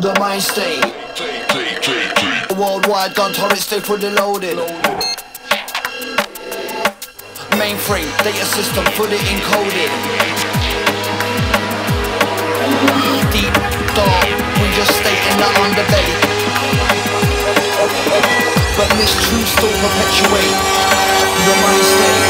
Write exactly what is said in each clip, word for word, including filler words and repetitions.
The mind state, worldwide gun turrets stay fully loaded. Mainframe, data system fully encoded. Deep, dark, we just stay in the underbelly. But this truth still perpetuates the mind state.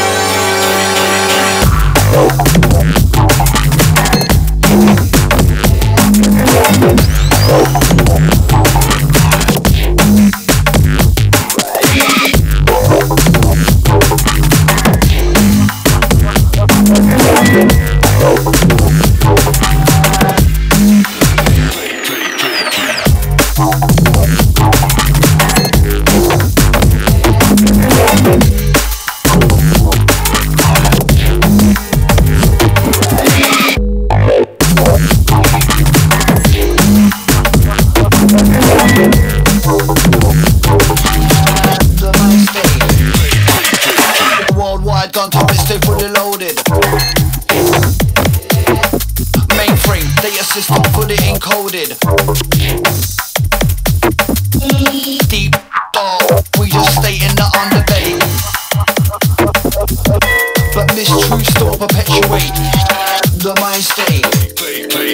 Gun turrets stay fully loaded. Mainframe, data system fully encoded. Deep dark, we just stay in the underbelly. But mistruth still perpetuate the mind state. Oh,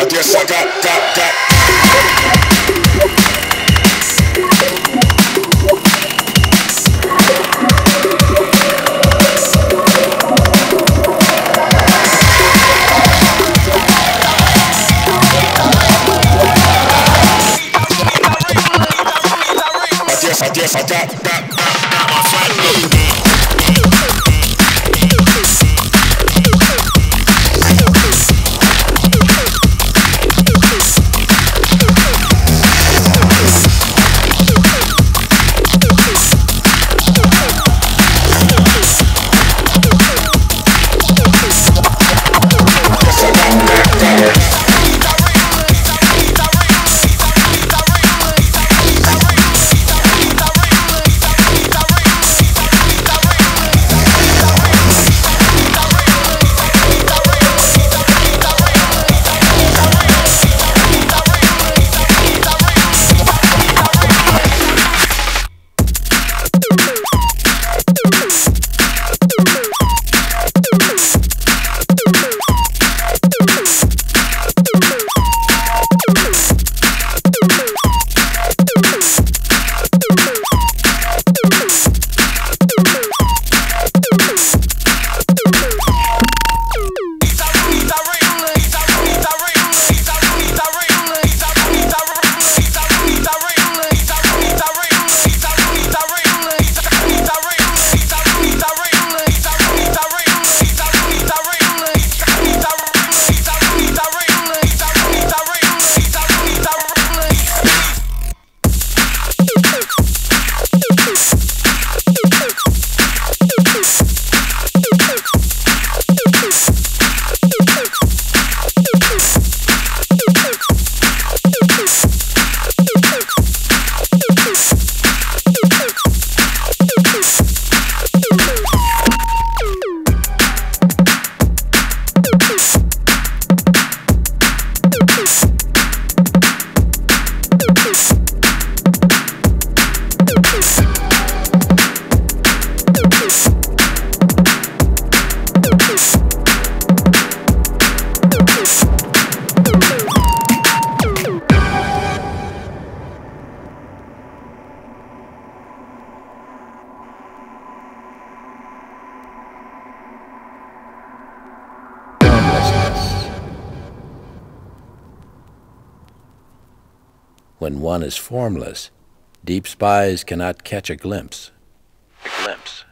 But yes, I got, got, got. But yes, I guess I got, got, got, got. When one is formless, deep spies cannot catch a glimpse. A glimpse.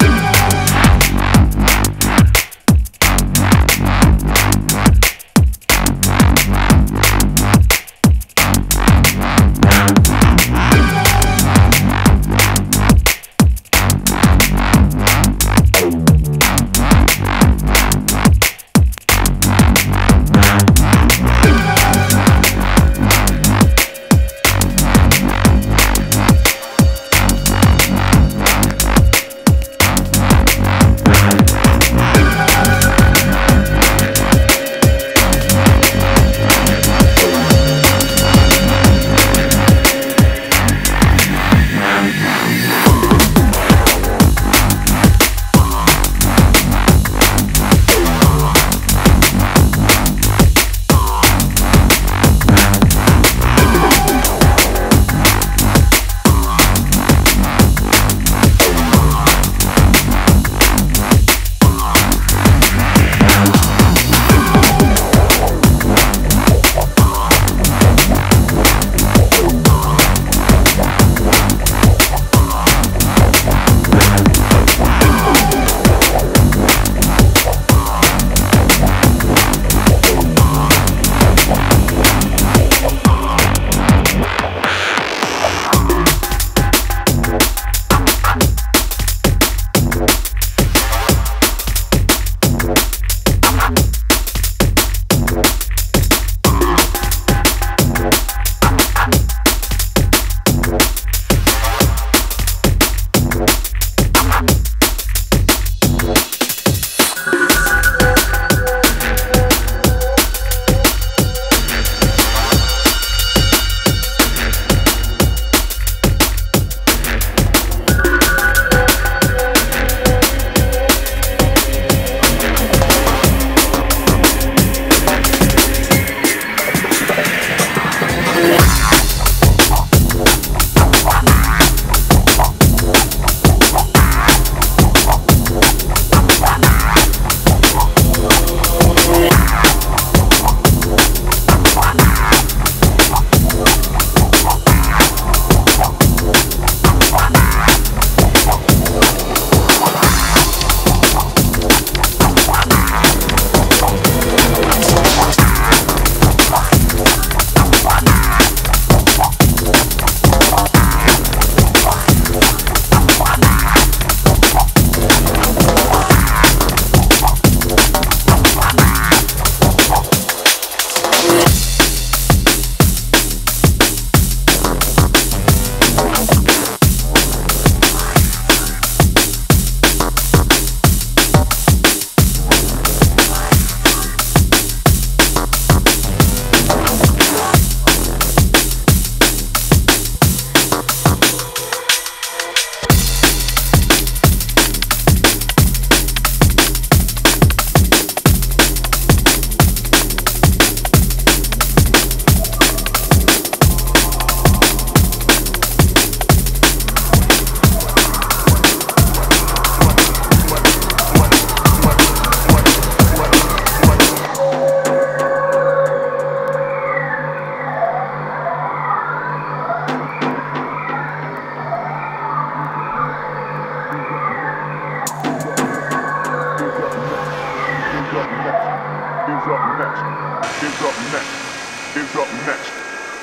is up next,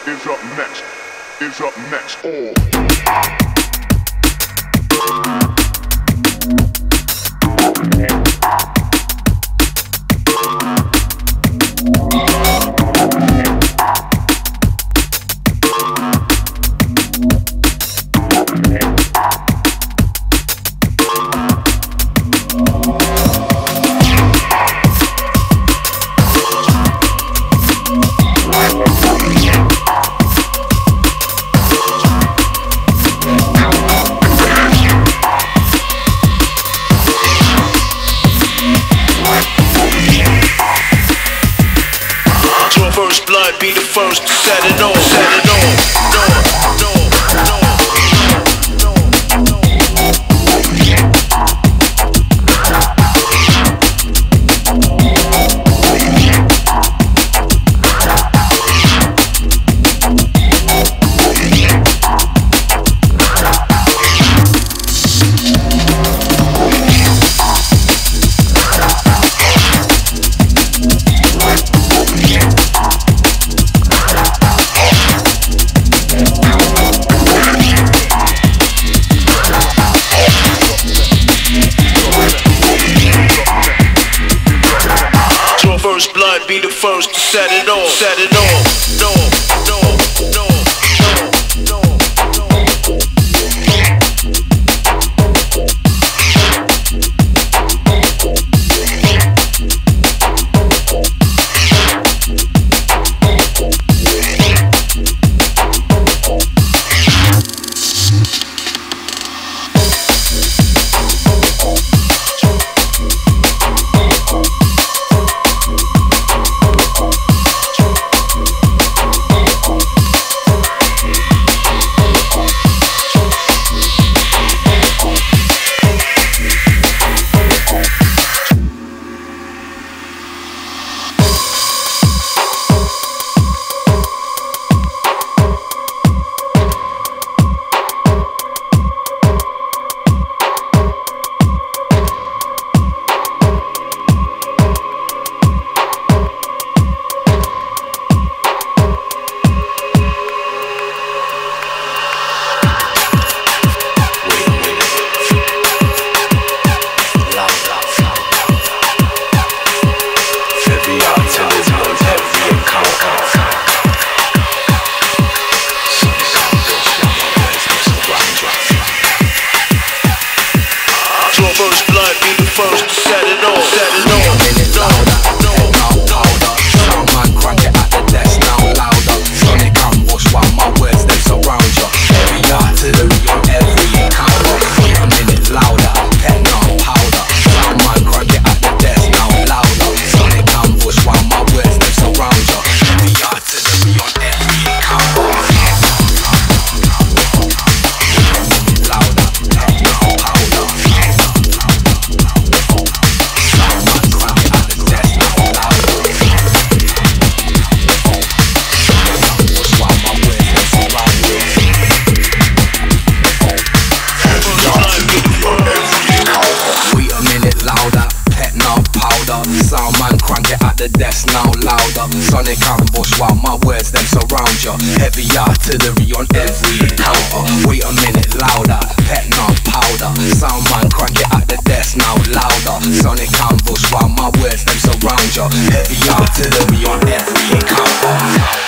is up next, is up next. Oh. First set it off, set it off, no, no, no, no, no, be the first to set it off, set it off, no, no. Heavy artillery on every counter. Wait a minute, louder, pet not powder. Sound man crank it at the desk now, louder. Sonic ambush while my words them surround ya. Heavy artillery on every counter.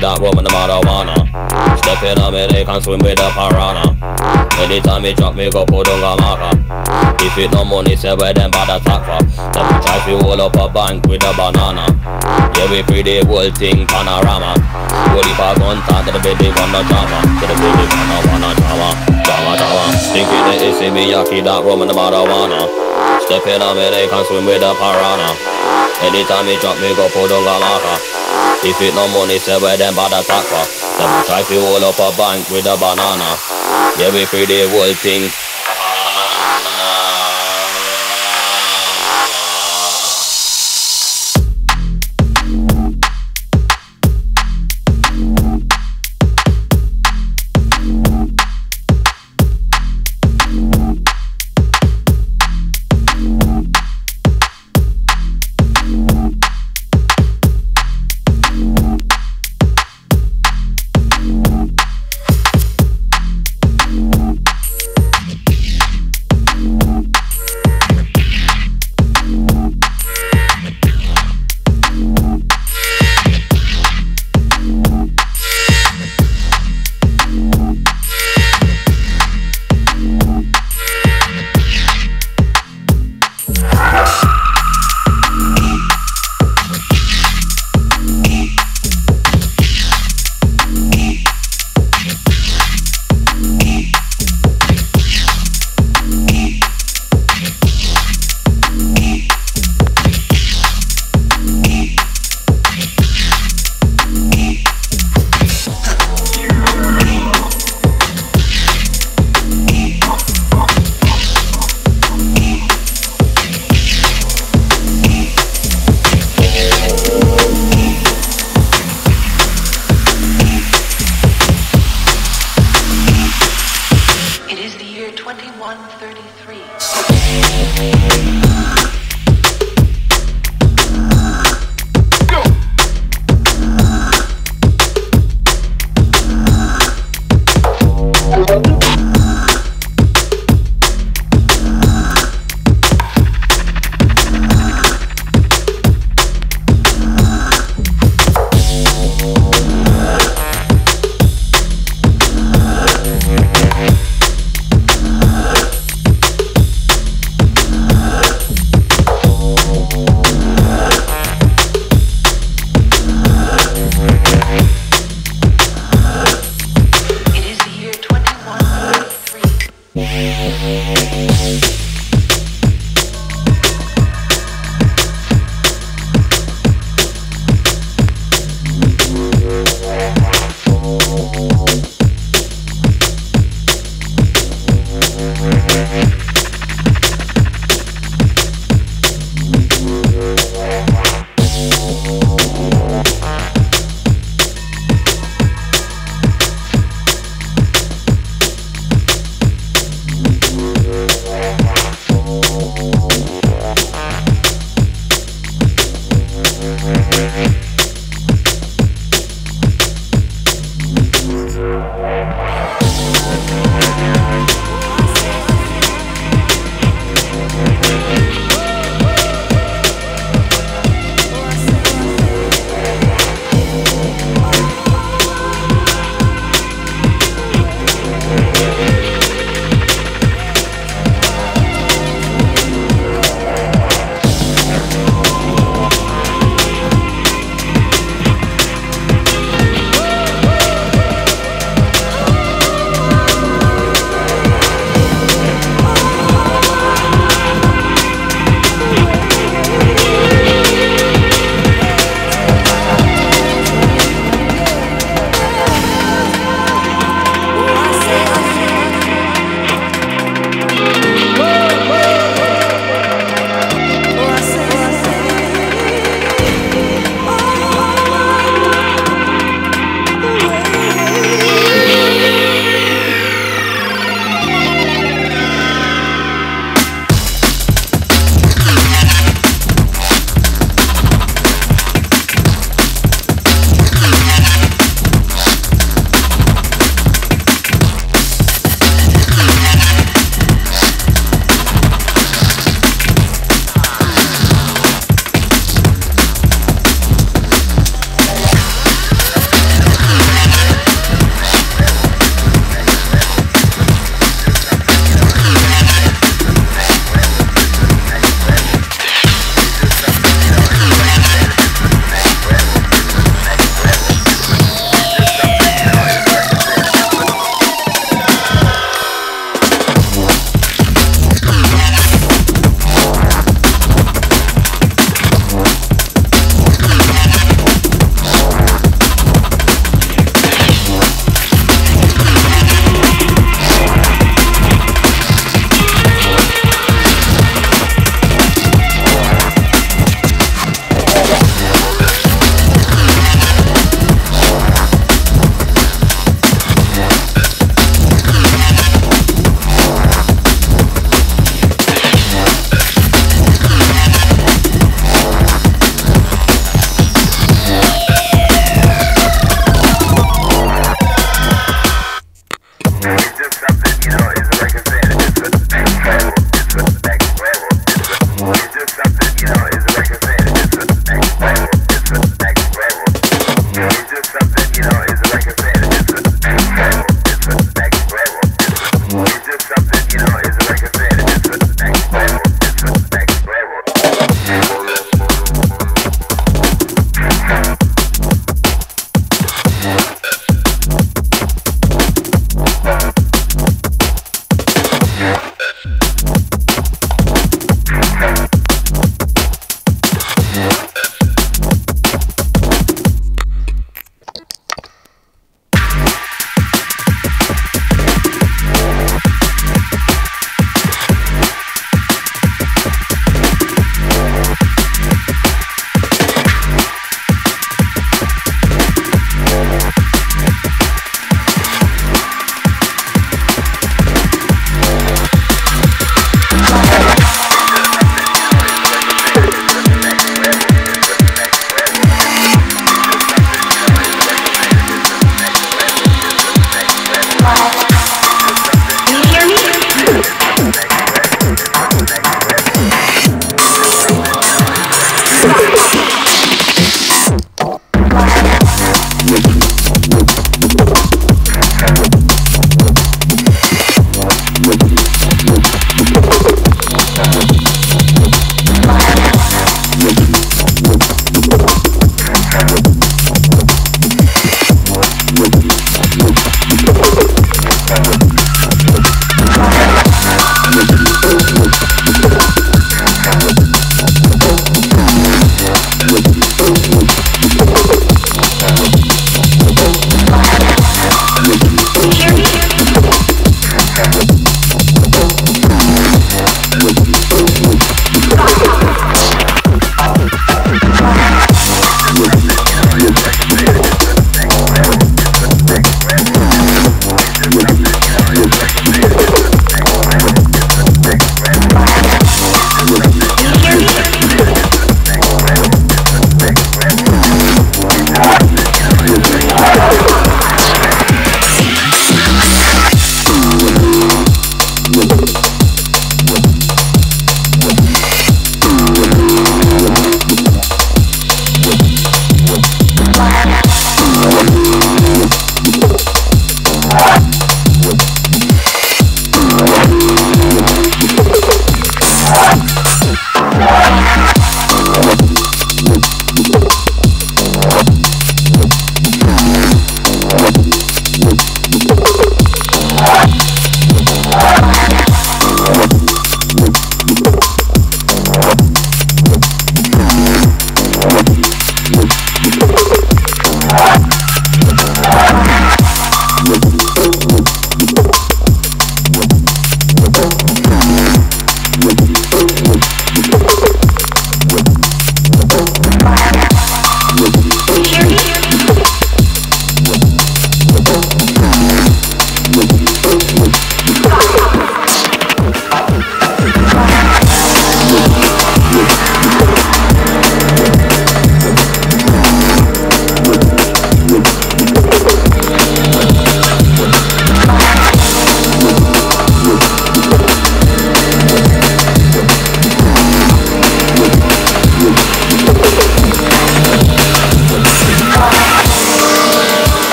That rum and the marijuana. Step in a minute, can swim with the piranha. Anytime me drop me go put on a marker. If it no money, say where them bad attack for. Then we try to roll up a bank with a banana. Yeah, we free the whole thing panorama. Roll it back on top to the baby wanna drama. To the baby wanna wanna drama, drama drama. Thinking that it's in me yucky, that rum and the marijuana. Step in a minute, can swim with the piranha. Anytime me drop me go put on a marker. If it no money, say where them bad attack for. Then we try to roll up a bank with a banana. Yeah, we free the whole thing. We'll be right back.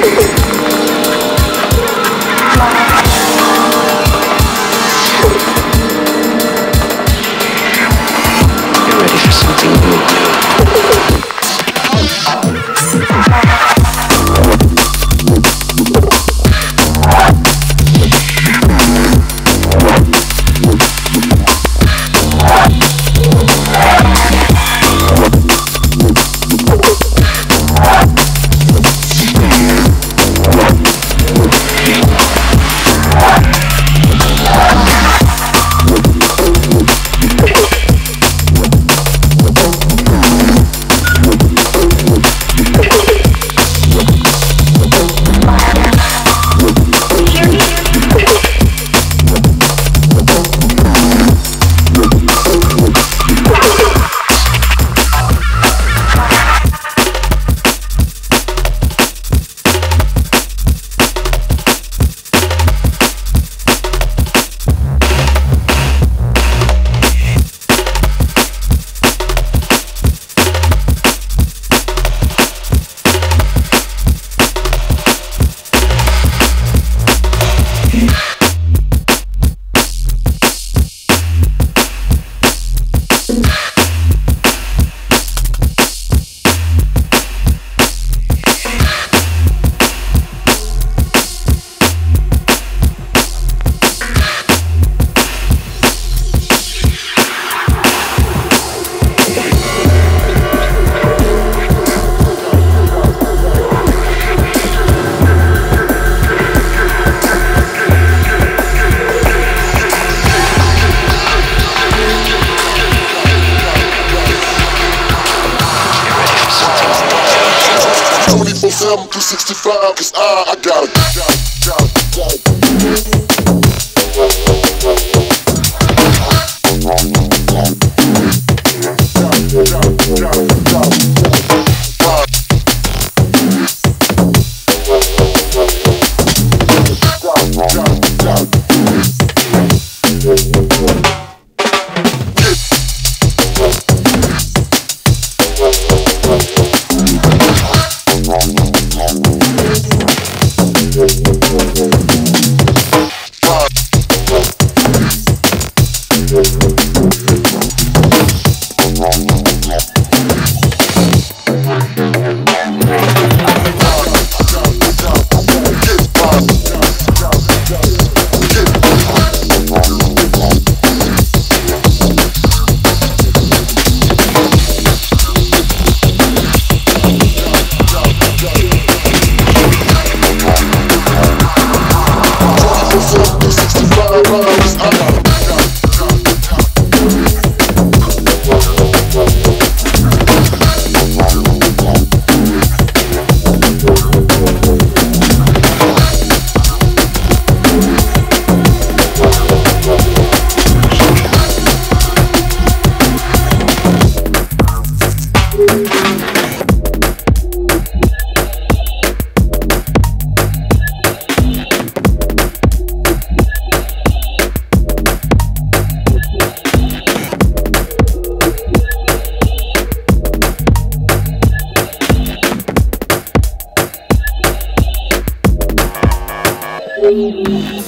twenty-four seven, three sixty-five, cause I, I got it. Thank you.